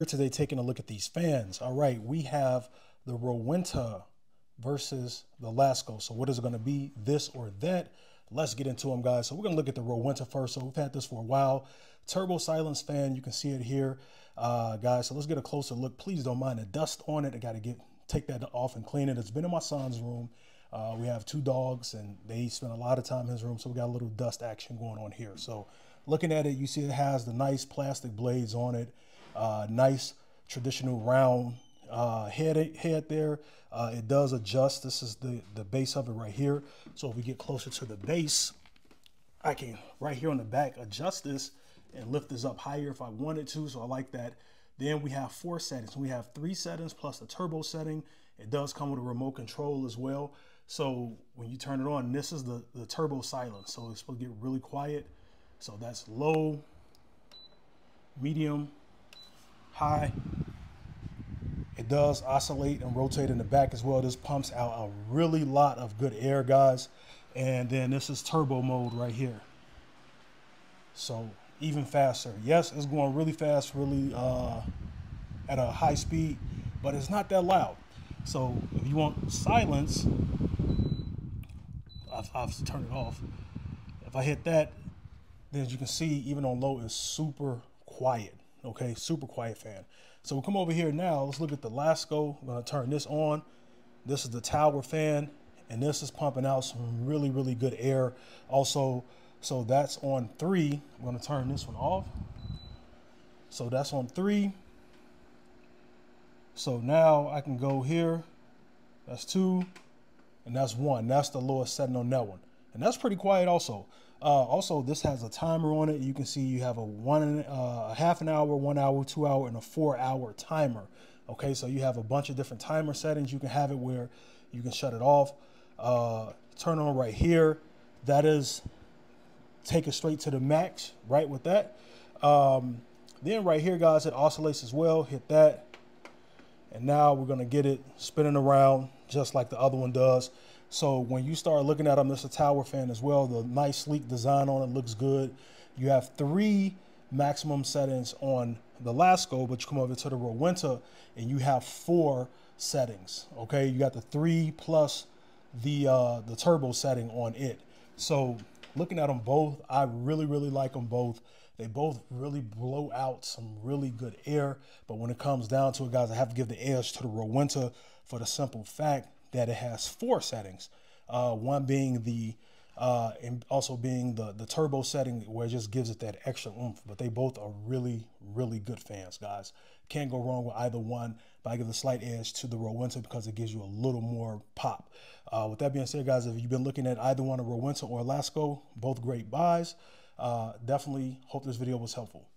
Here today, taking a look at these fans. All right, we have the Rowenta versus the Lasko. So what is it going to be, this or that? Let's get into them, guys. So we're going to look at the Rowenta first. So we've had this for a while. Turbo silence fan. You can see it here, guys. So let's get a closer look. Please don't mind the dust on it. I got to take that off and clean it. It's been in my son's room. We have two dogs, and they spend a lot of time in his room. So we got a little dust action going on here. So looking at it, you see it has the nice plastic blades on it. Nice traditional round head there. It does adjust. This is the base of it right here. So if we get closer to the base, I can right here on the back adjust this and lift this up higher if I wanted to. So I like that. Then we have four settings. We have three settings plus the turbo setting. It does come with a remote control as well. So when you turn it on, this is the turbo silence. So it's supposed to get really quiet. So that's low, medium, high. It does oscillate and rotate in the back as well. This pumps out a really lot of good air, guys. And then this is turbo mode right here. So even faster. Yes, it's going really fast, really at a high speed, but it's not that loud. So if you want silence, I've turned it off. If I hit that, then as you can see, even on low, it's super quiet. Okay, super quiet fan. So we'll come over here now. Let's look at the Lasko. I'm going to turn this on. This is the tower fan, and this is pumping out some really, really good air also. So that's on 3. I'm going to turn this one off. So that's on 3. So now I can go here. That's 2, and that's 1. That's the lowest setting on that one. And that's pretty quiet also. Also, this has a timer on it. You can see you have a half an hour, 1 hour, 2 hour, and a 4 hour timer. Okay, so you have a bunch of different timer settings. You can have it where you can shut it off. Turn on right here. That is, take it straight to the max, right, with that. Then right here, guys, it oscillates as well. Hit that. And now we're going to get it spinning around just like the other one does. So when you start looking at them, this is a tower fan as well. The nice sleek design on it looks good. You have 3 maximum settings on the Lasko, but you come over to the Rowenta and you have 4 settings. Okay, you got the 3 plus the turbo setting on it. So looking at them both, I really, really like them both. They both really blow out some really good air. But when it comes down to it, guys, I have to give the edge to the Rowenta for the simple fact that it has 4 settings. One being the turbo setting, where it just gives it that extra oomph. But they both are really, really good fans, guys. Can't go wrong with either one, but I give a slight edge to the Rowenta because it gives you a little more pop. With that being said, guys, if you've been looking at either one, a Rowenta or a Lasko, both great buys. Definitely hope this video was helpful.